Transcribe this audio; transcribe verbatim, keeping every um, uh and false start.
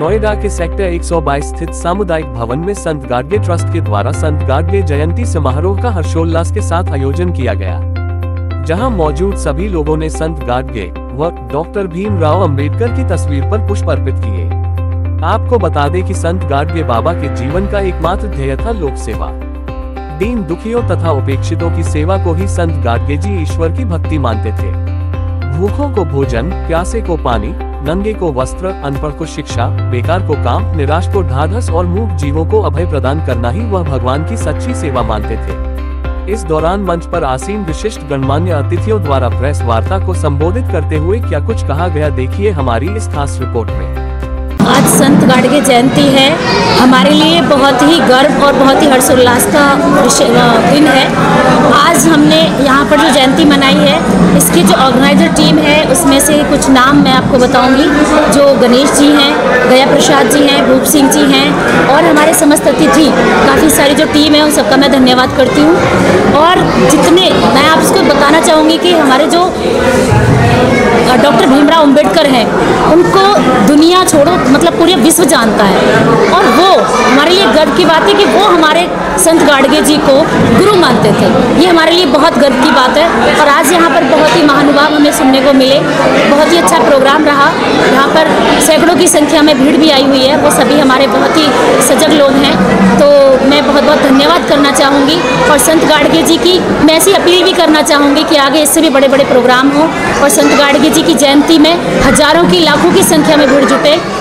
नोएडा के सेक्टर एक सौ बाईस स्थित सामुदायिक भवन में संत गाडगे ट्रस्ट के द्वारा संत गाडगे जयंती समारोह का हर्षोल्लास के साथ आयोजन किया गया, जहां मौजूद सभी लोगों ने संत गाडगे व डॉक्टर भीमराव अंबेडकर की तस्वीर पर पुष्प अर्पित किए। आपको बता दें कि संत गाडगे बाबा के जीवन का एकमात्र ध्येय था लोक सेवा। दीन दुखियों तथा उपेक्षितों की सेवा को ही संत गाडगे जी ईश्वर की भक्ति मानते थे। भूखों को भोजन, प्यासे को पानी, नंगे को वस्त्र, अनपढ़ को शिक्षा, बेकार को काम, निराश को ढाढ़स और मूक जीवों को अभय प्रदान करना ही वह भगवान की सच्ची सेवा मानते थे। इस दौरान मंच पर आसीन विशिष्ट गणमान्य अतिथियों द्वारा प्रेस वार्ता को संबोधित करते हुए क्या कुछ कहा गया, देखिए हमारी इस खास रिपोर्ट में। आज संत गाडगे जयंती है, हमारे लिए बहुत ही गर्व और बहुत ही हर्षोल्लास का दिन है। आज हमने यहाँ पर जो जयंती मनाई है, इसकी जो ऑर्गेनाइजर टीम है उसमें से कुछ नाम मैं आपको बताऊंगी, जो गणेश जी हैं, गया प्रसाद जी हैं, भूप सिंह जी हैं और हमारे समस्त अतिथि, काफ़ी सारी जो टीम है उन सबका मैं धन्यवाद करती हूँ। और जितने मैं आपको बताना चाहूँगी कि हमारे जो डॉक्टर भीमराव अंबेडकर हैं, उनको दुनिया छोड़ो मतलब पूरे विश्व जानता है और वो हमारे लिए गर्व की बात है कि वो हमारे संत गाडगे जी को गुरु मानते थे। ये हमारे लिए बहुत गर्व की बात है और आज यहाँ पर बहुत ही महानुभाव हमें सुनने को मिले। बहुत ही अच्छा प्रोग्राम रहा, यहाँ पर सैकड़ों की संख्या में भीड़ भी आई हुई है। वो सभी हमारे बहुत ही सजग लोग हैं, तो मैं बहुत बहुत धन्यवाद करना चाहूँगी और संत गाडगे जी की मैं ऐसी अपील भी करना चाहूँगी कि आगे इससे भी बड़े बड़े प्रोग्राम हों और संत गाडगे जी की जयंती में हज़ारों की, लाखों की संख्या में भीड़ जुटे।